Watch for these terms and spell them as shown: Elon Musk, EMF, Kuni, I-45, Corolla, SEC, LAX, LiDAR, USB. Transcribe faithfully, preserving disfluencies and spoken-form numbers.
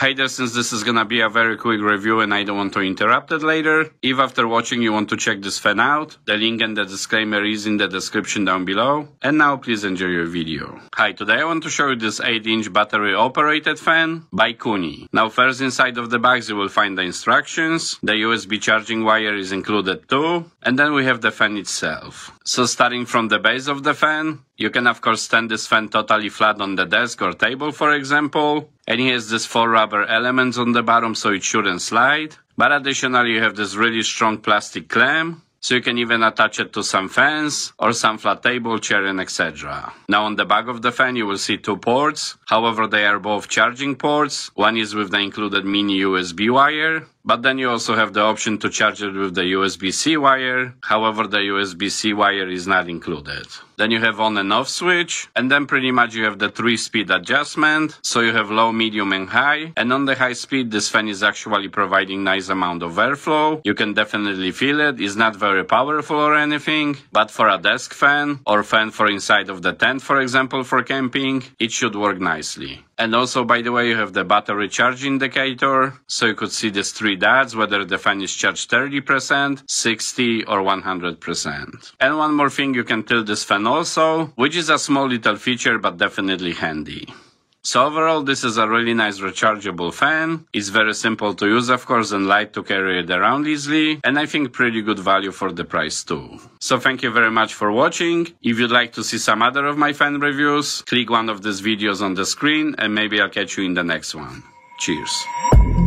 Hey there, since this is gonna be a very quick review and I don't want to interrupt it later, if after watching you want to check this fan out, the link and the disclaimer is in the description down below. And now please enjoy your video. Hi, today I want to show you this eight inch battery operated fan by Kuni. Now first, inside of the box you will find the instructions, the U S B charging wire is included too, and then we have the fan itself. So starting from the base of the fan, you can of course stand this fan totally flat on the desk or table, for example. And he has these four rubber elements on the bottom, so it shouldn't slide. But additionally, you have this really strong plastic clamp, so you can even attach it to some fans or some flat table, chair, and et cetera. Now on the back of the fan, you will see two ports. However, they are both charging ports. One is with the included mini U S B wire, but then you also have the option to charge it with the U S B C wire. However, the U S B C wire is not included. Then you have on and off switch, and then pretty much you have the three speed adjustment. So you have low, medium, and high. And on the high speed, this fan is actually providing nice amount of airflow. You can definitely feel it. It's not very powerful or anything, but for a desk fan or fan for inside of the tent, for example, for camping, it should work nicely. And also, by the way, you have the battery charge indicator, so you could see these three dots, whether the fan is charged thirty percent, sixty, or one hundred percent. And one more thing, you can tilt this fan also, which is a small little feature, but definitely handy. So overall, this is a really nice rechargeable fan. It's very simple to use, of course, and light to carry it around easily. And I think pretty good value for the price too. So thank you very much for watching. If you'd like to see some other of my fan reviews, click one of these videos on the screen and maybe I'll catch you in the next one. Cheers.